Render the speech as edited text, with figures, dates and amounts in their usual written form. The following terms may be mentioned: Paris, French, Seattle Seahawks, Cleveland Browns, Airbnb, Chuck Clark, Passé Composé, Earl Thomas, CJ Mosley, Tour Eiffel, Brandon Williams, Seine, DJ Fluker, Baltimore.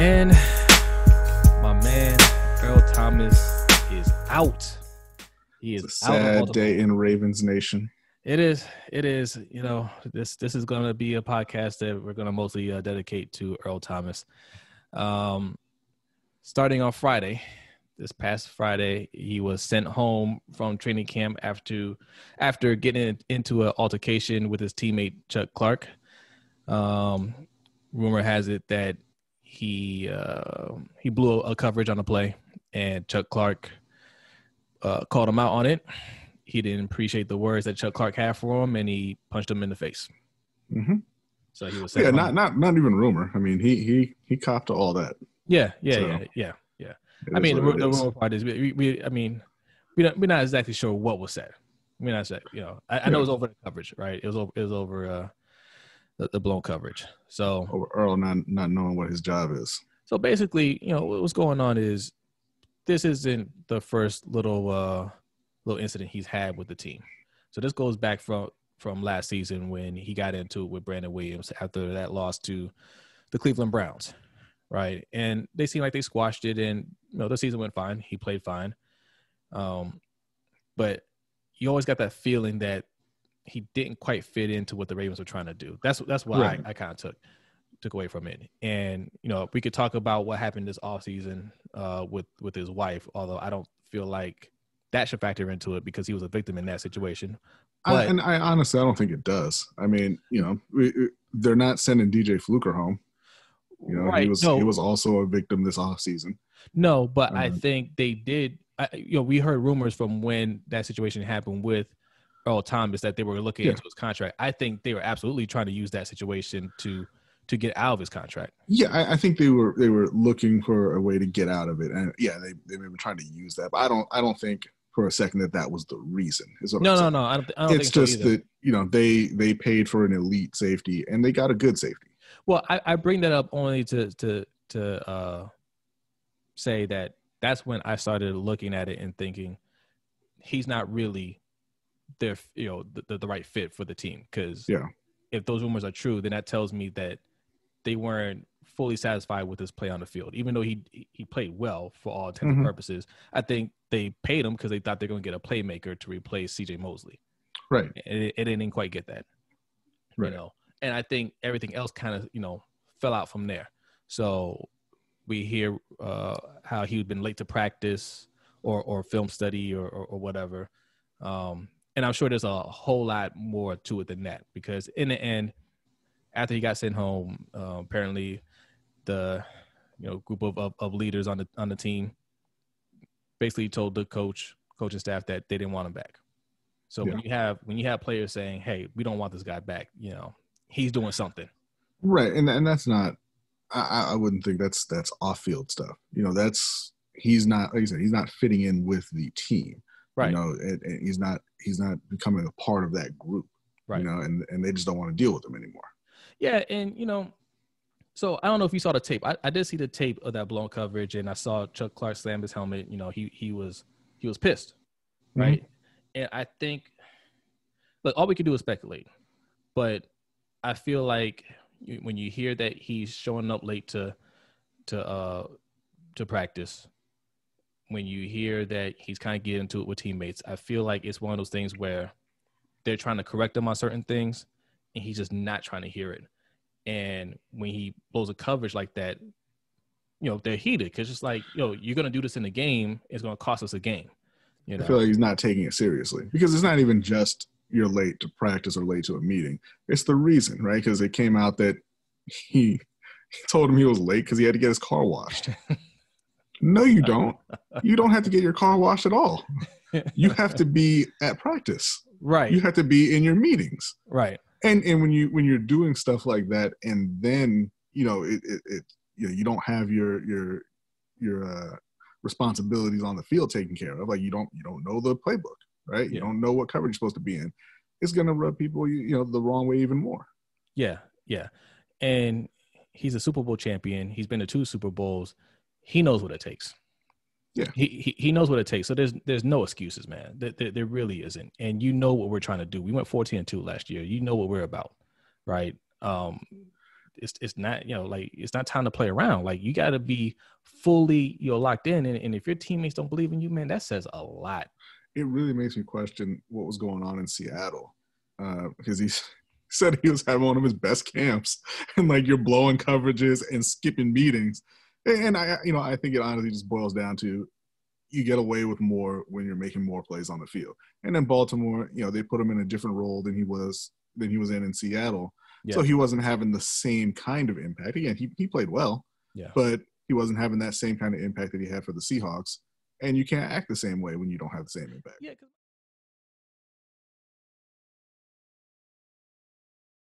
And my man, Earl Thomas, is out. He is it's a sad out of day in Ravens Nation. It is. You know, this is going to be a podcast that we're going to mostly dedicate to Earl Thomas. Starting on Friday, this past Friday, he was sent home from training camp after getting into an altercation with his teammate Chuck Clark. Rumor has it that he blew a coverage on a play, and Chuck Clark called him out on it. He didn't appreciate the words that Chuck Clark had for him, and he punched him in the face. Mm-hmm. So he was not even rumor. I mean, he copped to all that. Yeah. I mean, the rumor part is we're not exactly sure what was said. We're not sure, you know. I know it was over the coverage, right? It was over the blown coverage. So over Earl not knowing what his job is. So basically, you know, what's going on is this isn't the first little incident he's had with the team. So this goes back from last season when he got into it with Brandon Williams after that loss to the Cleveland Browns, right? And they seemed like they squashed it, and you know, the season went fine. He played fine. But you always got that feeling that he didn't quite fit into what the Ravens were trying to do. That's what right. I kind of took away from it. And, you know, we could talk about what happened this offseason with his wife, although I don't feel like that should factor into it because he was a victim in that situation. But I honestly, I don't think it does. I mean, you know, they're not sending DJ Fluker home. You know, right. He was also a victim this offseason. No, but I think they did. You know, we heard rumors from when that situation happened with Earl Thomas that they were looking into his contract. I think they were absolutely trying to use that situation to get out of his contract. Yeah, I think they were looking for a way to get out of it, and yeah, they were trying to use that. But I don't think for a second that was the reason. No. I don't think so either. It's just that, you know, they paid for an elite safety and they got a good safety. Well, I bring that up only to say that that's when I started looking at it and thinking he's not really their, you know, the right fit for the team. Because if those rumors are true, then that tells me that they weren't fully satisfied with his play on the field, even though he played well for all intents and purposes. I think they paid him because they thought they're going to get a playmaker to replace CJ Mosley. Right. And it didn't quite get that. Right. You know? And I think everything else kind of, you know, fell out from there. So we hear how he had been late to practice or film study or whatever. And I'm sure there's a whole lot more to it than that, because in the end, after he got sent home, apparently the, you know, group of leaders on the team basically told the coaching staff that they didn't want him back. So when you have players saying, "Hey, we don't want this guy back," you know, he's doing something. Right, and that's not. I wouldn't think that's off-field stuff. You know, that's he's not. Like you said, he's not fitting in with the team. Right. You know, and he's not becoming a part of that group. Right. You know, and they just don't want to deal with him anymore. Yeah, and, you know, so I don't know if you saw the tape. I did see the tape of that blown coverage, and I saw Chuck Clark slam his helmet. You know, he was pissed, right? And I think, look, all we can do is speculate. But I feel like when you hear that he's showing up late to practice, when you hear that he's kind of getting into it with teammates, I feel like it's one of those things where they're trying to correct him on certain things, and he's just not trying to hear it. And when he blows a coverage like that, you know, they're heated because it's just like, yo, you're going to do this in the game. It's going to cost us a game. You know? I feel like he's not taking it seriously, because it's not even just you're late to practice or late to a meeting. It's the reason, right? Because it came out that he told him he was late because he had to get his car washed. No, you don't. You don't have to get your car washed at all. You have to be at practice. Right. You have to be in your meetings. Right. And when you're doing stuff like that, and then, you know, it you know, you don't have your responsibilities on the field taken care of. Like you don't know the playbook, right? You don't know what coverage you're supposed to be in. It's gonna rub people you know the wrong way even more. Yeah. And he's a Super Bowl champion. He's been to 2 Super Bowls. He knows what it takes. Yeah. He knows what it takes. So there's no excuses, man. There really isn't. And you know what we're trying to do. We went 14-2 last year. You know what we're about, right? it's not, you know, like, it's not time to play around. Like, you got to be fully, you know, locked in. And if your teammates don't believe in you, man, that says a lot. It really makes me question what was going on in Seattle, because he said he was having one of his best camps, and like, you're blowing coverages and skipping meetings. And I, you know, I think it honestly just boils down to, you get away with more when you're making more plays on the field. And then Baltimore, you know, they put him in a different role than he was in Seattle. Yeah. So he wasn't having the same kind of impact. Again, he played well, yeah, but he wasn't having that same kind of impact that he had for the Seahawks. And you can't act the same way when you don't have the same impact. Yeah.